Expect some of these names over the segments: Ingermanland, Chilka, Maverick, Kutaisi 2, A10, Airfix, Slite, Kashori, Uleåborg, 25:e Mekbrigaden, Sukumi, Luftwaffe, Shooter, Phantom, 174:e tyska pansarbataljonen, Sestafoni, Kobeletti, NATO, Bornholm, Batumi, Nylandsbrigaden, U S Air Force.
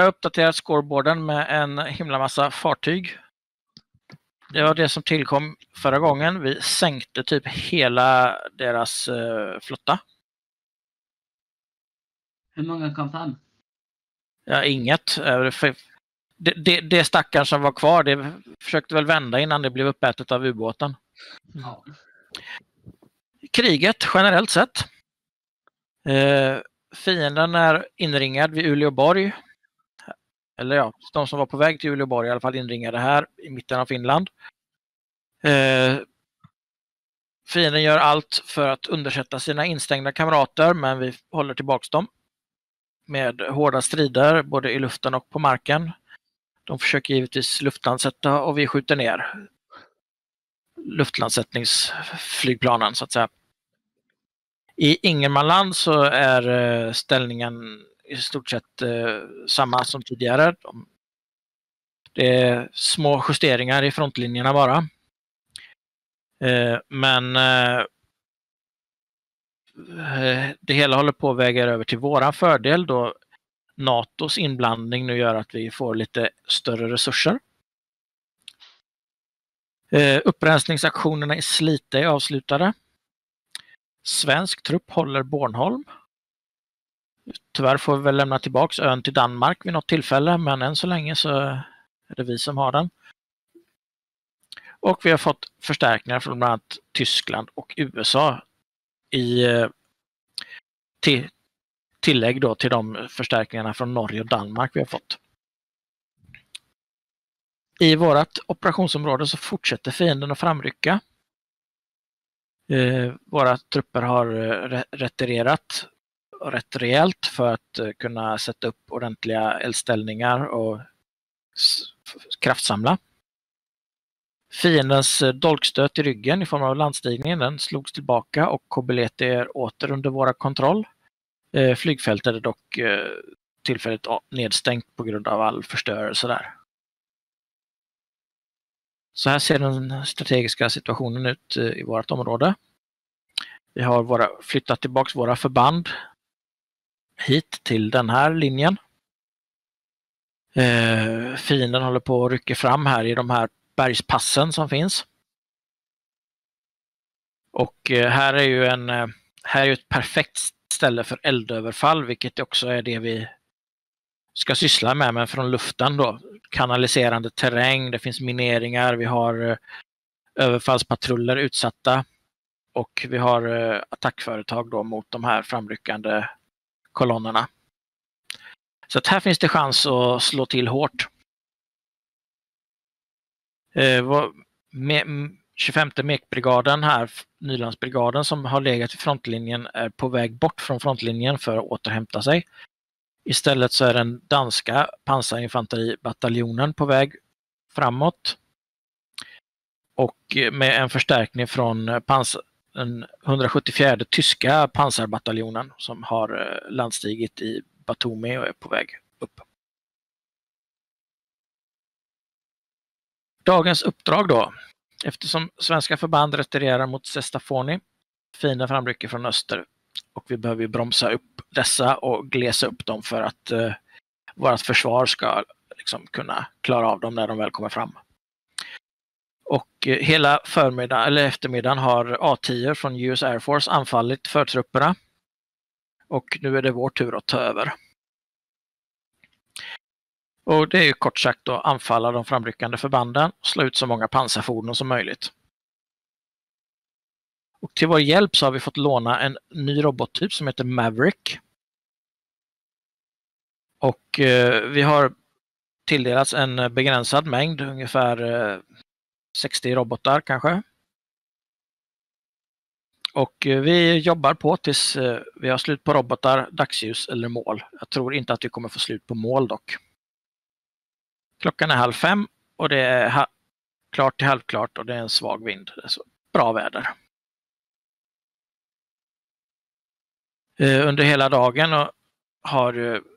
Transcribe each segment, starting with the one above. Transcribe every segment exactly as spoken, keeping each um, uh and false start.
Jag uppdaterar scoreboarden med en himla massa fartyg. Det var det som tillkom förra gången. Vi sänkte typ hela deras eh, flotta. Hur många kom fram? Ja, inget. Det, det, det stackaren som var kvar, det försökte väl vända innan det blev uppätet av ubåten. Ja. Kriget generellt sett. Eh, fienden är inringad vid Uleåborg. Eller ja, de som var på väg till Uleåborg i alla fall inringade här i mitten av Finland. Eh, fienden gör allt för att undersätta sina instängda kamrater, men vi håller tillbaka dem med hårda strider både i luften och på marken. De försöker givetvis luftlandsätta och vi skjuter ner luftlandsättningsflygplanen så att säga. I Ingermanland så är ställningen i stort sett eh, samma som tidigare. De, det är små justeringar i frontlinjerna bara. Eh, men eh, det hela håller på att väga över till våran fördel då NATOs inblandning nu gör att vi får lite större resurser. Eh, upprensningsaktionerna i Slite är avslutade. Svensk trupp håller Bornholm. Tyvärr får vi väl lämna tillbaks ön till Danmark vid något tillfälle, men än så länge så är det vi som har den. Och vi har fått förstärkningar från bland annat Tyskland och U S A i till, tillägg då till de förstärkningarna från Norge och Danmark vi har fått. I vårt operationsområde så fortsätter fienden att framrycka. Våra trupper har retirerat rätt rejält för att kunna sätta upp ordentliga eldställningar och kraftsamla. Fiendens dolkstöt i ryggen i form av landstigningen, den slogs tillbaka och Kobeletti är åter under våra kontroll. Flygfältet är dock tillfälligt nedstängt på grund av all förstörelse där. Så här ser den strategiska situationen ut i vårt område. Vi har våra, flyttat tillbaka våra förband hit till den här linjen. Eh, fienden håller på att rycka fram här i de här bergspassen som finns. Och eh, här är ju en, här är ett perfekt ställe för eldöverfall, vilket också är det vi ska syssla med, men från luften då. Kanaliserande terräng, det finns mineringar, vi har eh, överfallspatruller utsatta. Och vi har attackföretag då mot de här framryckande kolonnerna. Så att här finns det chans att slå till hårt. tjugofemte Mekbrigaden här, Nylandsbrigaden som har legat i frontlinjen, är på väg bort från frontlinjen för att återhämta sig. Istället så är den danska pansarinfanteribataljonen på väg framåt. Och med en förstärkning från pansar den hundrasjuttiofjärde tyska pansarbataljonen som har landstigit i Batumi och är på väg upp. Dagens uppdrag då. Eftersom svenska förband retirerar mot Sestafoni, fienden framrycker från öster och vi behöver bromsa upp dessa och glesa upp dem för att eh, vårt försvar ska liksom kunna klara av dem när de väl kommer fram. Och hela förmiddagen eller eftermiddagen har A tio från U S Air Force anfallit förtrupperna. Och nu är det vår tur att ta över. Och det är ju kort sagt att anfalla de framryckande förbanden och slå ut så många pansarfordon som möjligt. Och till vår hjälp så har vi fått låna en ny robottyp som heter Maverick. Och eh, vi har tilldelats en begränsad mängd, ungefär eh, sextio robotar kanske. Och vi jobbar på tills vi har slut på robotar, dagsljus eller mål. Jag tror inte att vi kommer få slut på mål dock. Klockan är halv fem och det är klart till halvklart och det är en svag vind. Det är så bra väder. Under hela dagen har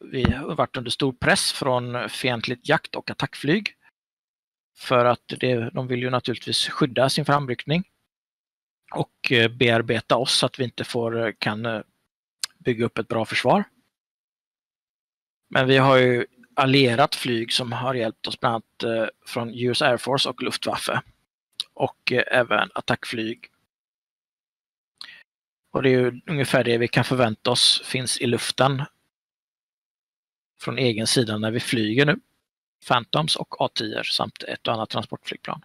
vi varit under stor press från fientligt jakt- och attackflyg. För att det, de vill ju naturligtvis skydda sin framryckning och bearbeta oss så att vi inte får, kan bygga upp ett bra försvar. Men vi har ju allierat flyg som har hjälpt oss bland annat eh, från U S Air Force och Luftwaffe. Och eh, även attackflyg. Och det är ju ungefär det vi kan förvänta oss finns i luften från egen sida när vi flyger nu. Phantoms och A tio samt ett och annat transportflygplan.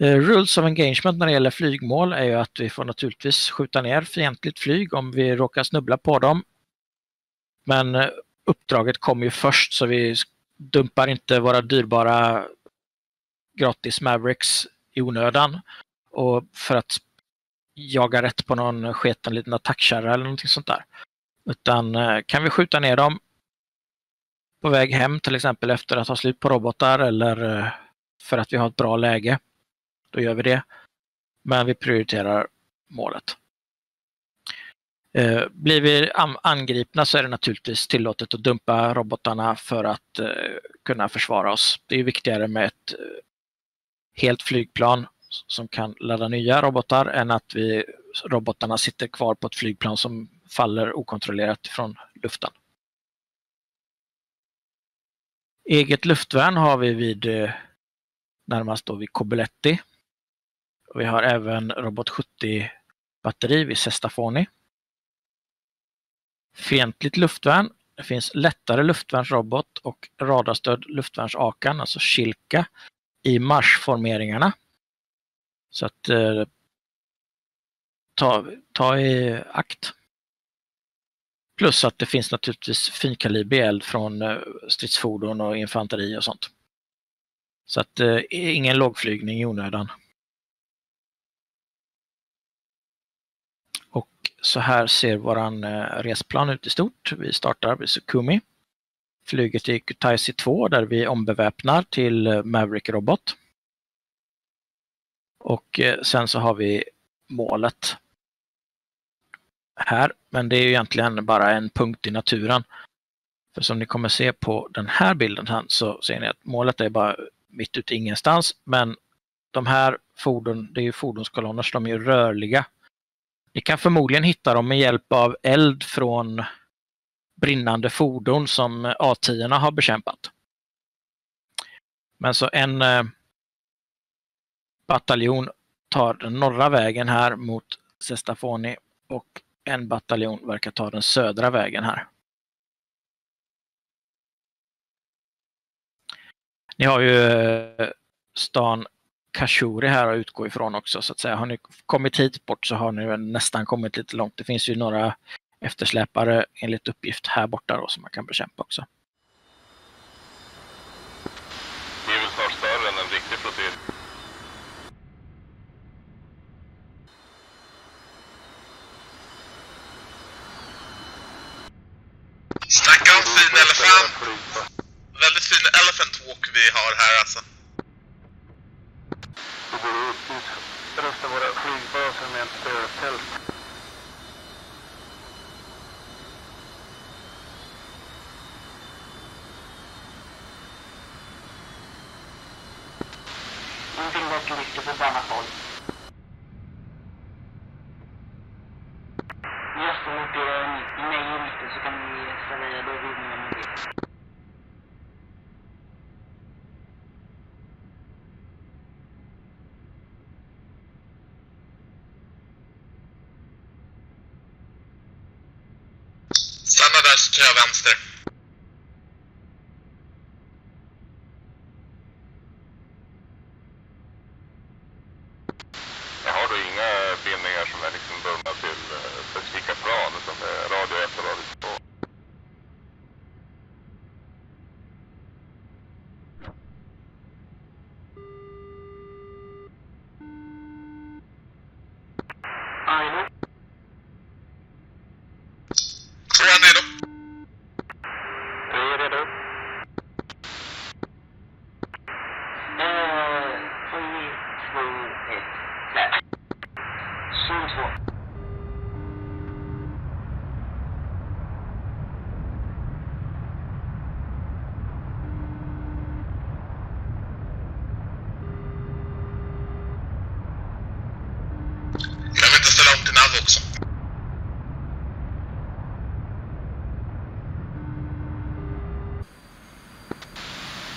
Uh, rules of engagement när det gäller flygmål är ju att vi får naturligtvis skjuta ner fientligt flyg om vi råkar snubbla på dem. Men uh, uppdraget kommer ju först, så vi dumpar inte våra dyrbara gratis Mavericks i onödan. Och för att jaga rätt på någon sketen liten attackkärra eller någonting sånt där. Utan uh, kan vi skjuta ner dem på väg hem till exempel efter att ha slut på robotar eller uh, för att vi har ett bra läge. Då gör vi det. Men vi prioriterar målet. Eh, blir vi angripna så är det naturligtvis tillåtet att dumpa robotarna för att eh, kunna försvara oss. Det är viktigare med ett eh, helt flygplan som kan ladda nya robotar än att vi, robotarna sitter kvar på ett flygplan som faller okontrollerat från luften. Eget luftvärn har vi vid eh, närmast då vid Kobeletti. Vi har även robot sjuttio-batteri vid Sestafoni. Fientligt luftvärn. Det finns lättare luftvärnsrobot och radarstöd luftvärnsakan, alltså Chilka, i marschformeringarna. Så att eh, ta, ta i akt. Plus att det finns naturligtvis finkalibrig eld från eh, stridsfordon och infanteri och sånt. Så att eh, ingen lågflygning i onödan. Så här ser våran resplan ut i stort. Vi startar vid Sukumi. Flyger till Kutaisi två där vi ombeväpnar till Maverick-robot. Och sen så har vi målet här. Men det är ju egentligen bara en punkt i naturen. För som ni kommer se på den här bilden här så ser ni att målet är bara mitt ute ingenstans. Men de här fordon, det är ju fordonskolonner så de är ju rörliga. Ni kan förmodligen hitta dem med hjälp av eld från brinnande fordon som A tio har bekämpat. Men så en bataljon tar den norra vägen här mot Sestafoni och en bataljon verkar ta den södra vägen här. Ni har ju stan Kashori här att utgå ifrån också, så att säga. Har ni kommit hit bort så har ni nästan kommit lite långt. Det finns ju några eftersläpare enligt uppgift här borta då som man kan bekämpa också. Det är väl snart större än en riktig flottilj. Stackarn fin elefant. Väldigt fin elephant walk vi har här alltså. Vi borde utrusta våra flygbaser med en stödtält. Någonting var klickt på samma håll. Just det, mot er nej i mitten så kan ni servera då vidningen om ni vill. Kör vänster. Jag har då inga bindningar som är liksom bundna till specifika plan utan det är radio ett och radio två.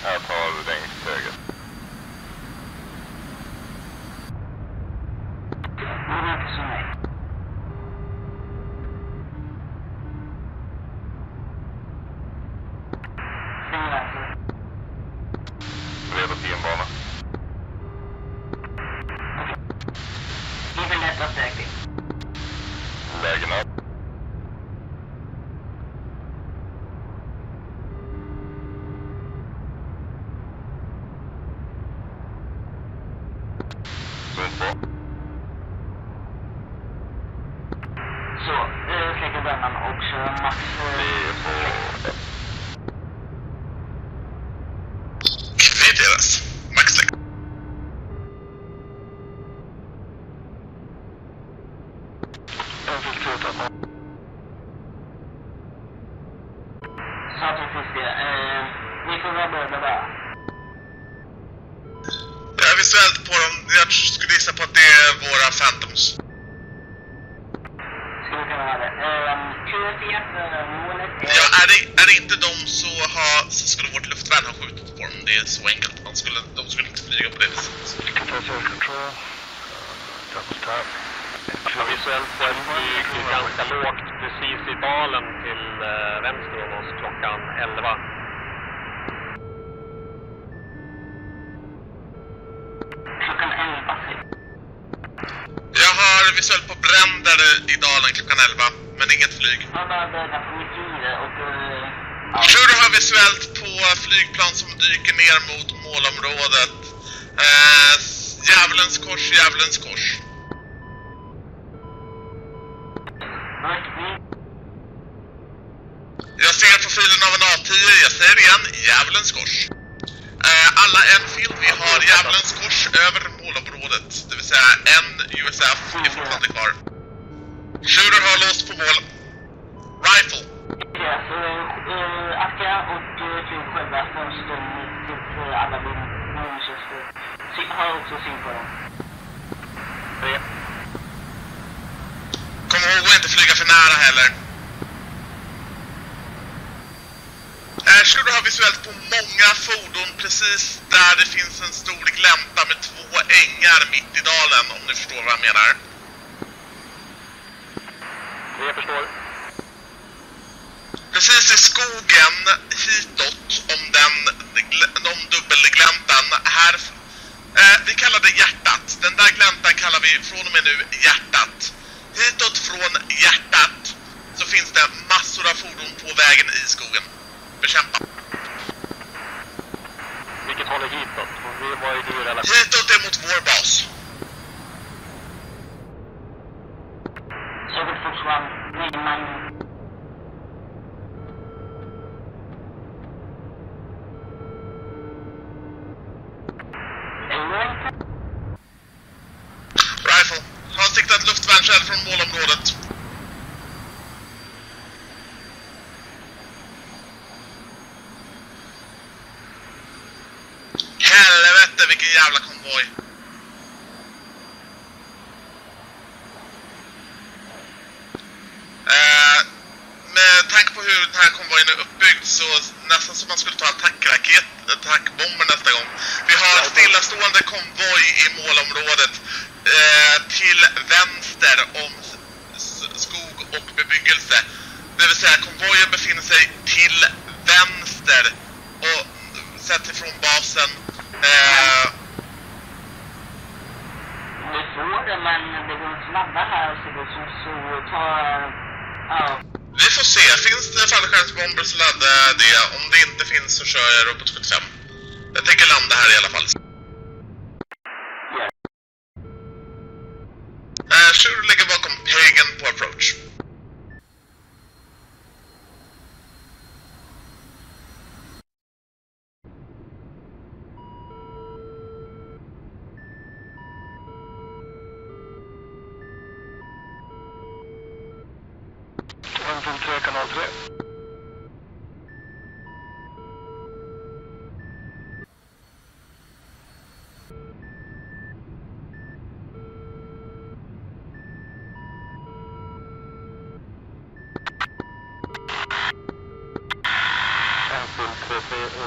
Jag tar längst höger.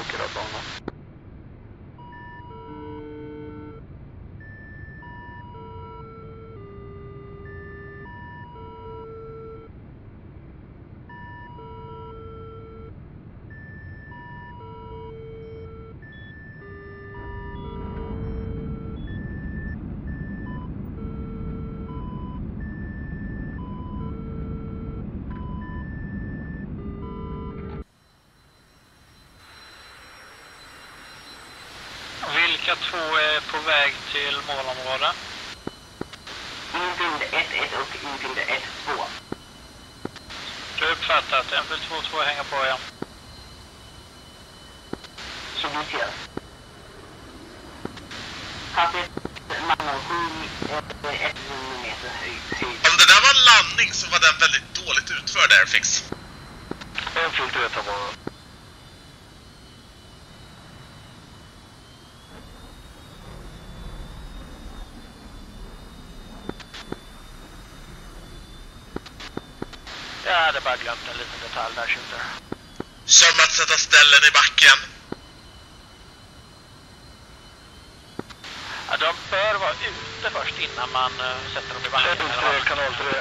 Åker av banan. Chilka två är på väg till målområdet. Ingrund ett ett och ingrund ett två. Du har uppfattat, M P tjugotvå hänger på igen. Så vi ser. Happet, man sju meter höjd. Om det där var landning så var den väldigt dåligt utförd, Airfix. En fullt rätt av morgon. Jag hade bara glömt en liten detalj där, Shooter. Som att sätta ställen i backen. Ja, de bör vara ute först innan man uh, sätter dem i backen. Eller kanal tre.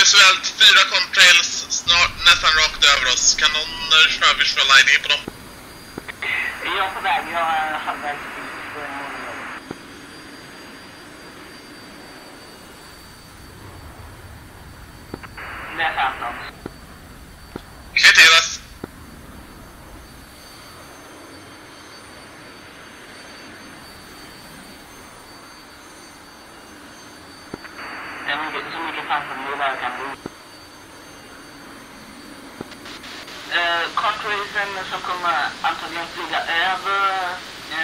Visuellt, fyra contrails snart nästan rakt över oss. Kan någon uh, köra visual line på dem? Jag är på väg, jag är halvvägs dit. Det är Phantom. Kvitteras. Det är mycket, så mycket Phantom. Kontraisen som kommer antagligen flyga över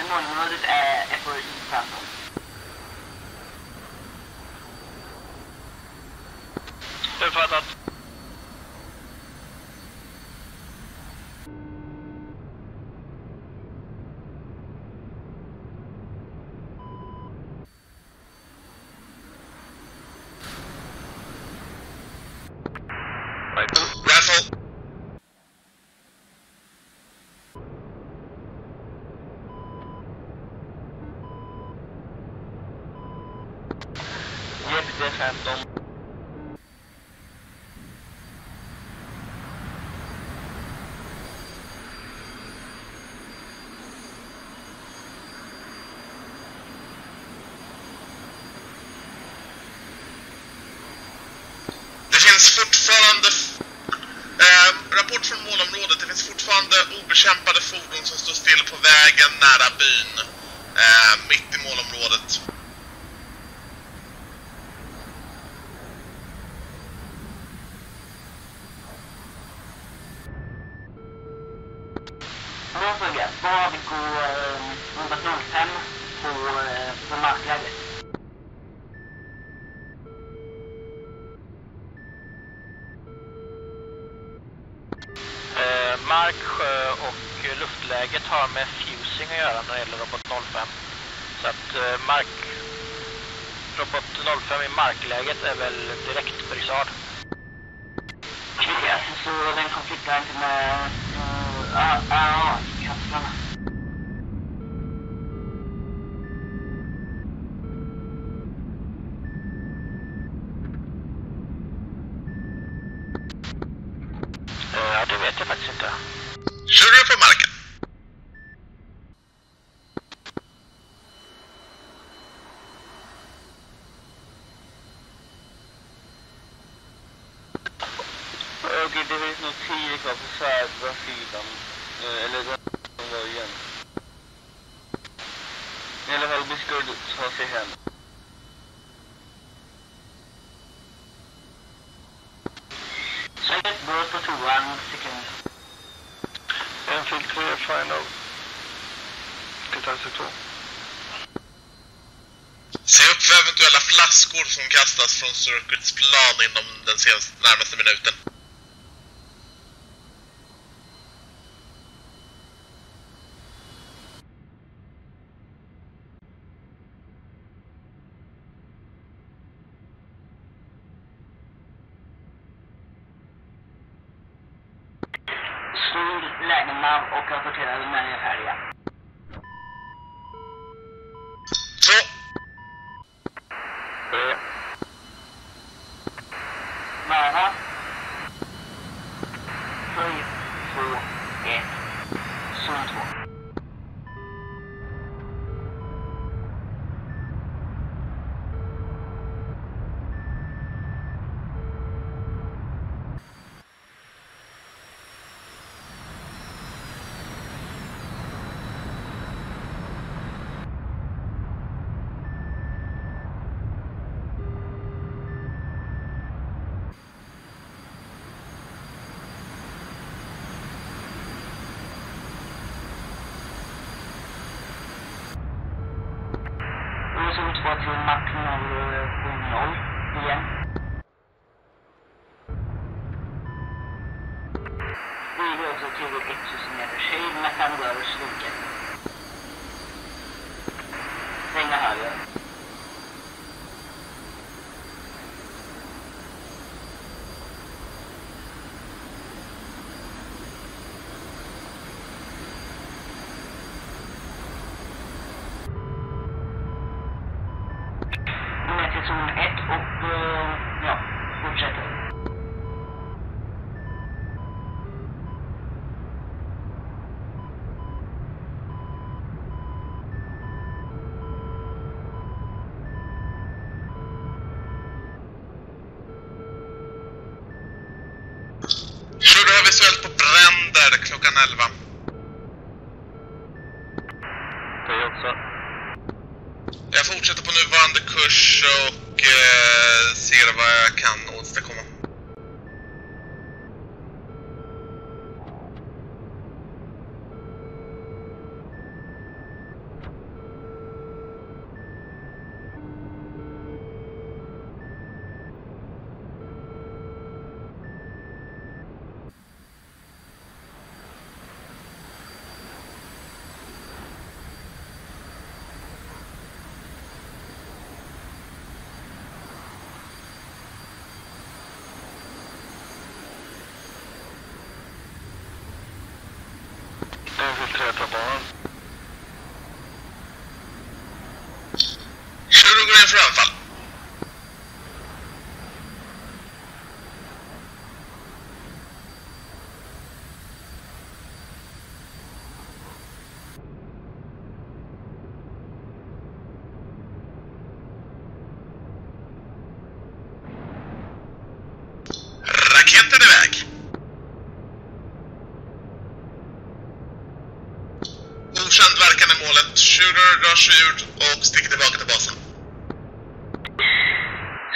målområdet är F O I-Phantom. Uppfattat. Det finns fortfarande eh, rapport från målområdet. Det finns fortfarande obekämpade fordon som står still på vägen nära byn, eh, mitt i målområdet. samlade. Eh, mark, sjö och luftläget har med fusing att göra när det gäller robot noll fem. Så att eh, mark, robot noll fem i markläget är väl direkt brisad. Okej, så den konfliktar inte med A A-kapslarna. Ja, det vet jag faktiskt inte. Kör du på marken? Som kastas från Circuits plan inom den senaste, närmaste minuten. Slå lägenman och rapportera med mig här igen. Och sticker tillbaka till basen.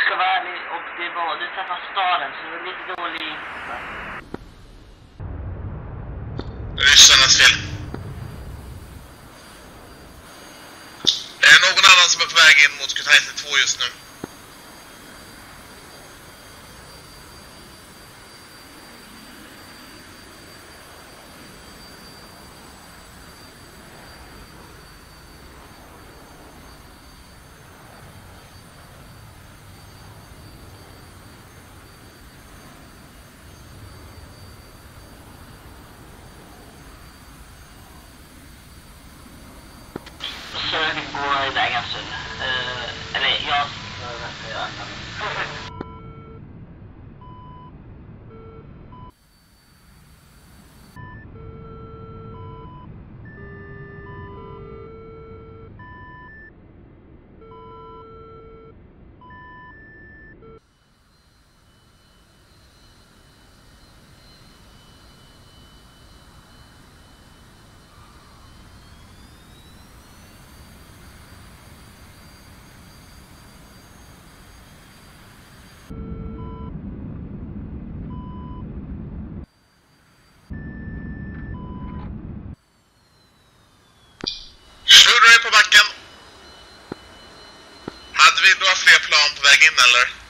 Ska vara ärlig, och det är bara du träffar staden, så det är lite dålig. Ryssarnas fel. Är någon annan som är på väg in mot Kutaisi två just nu. På backen. Hade vi några fler plan på väg in eller?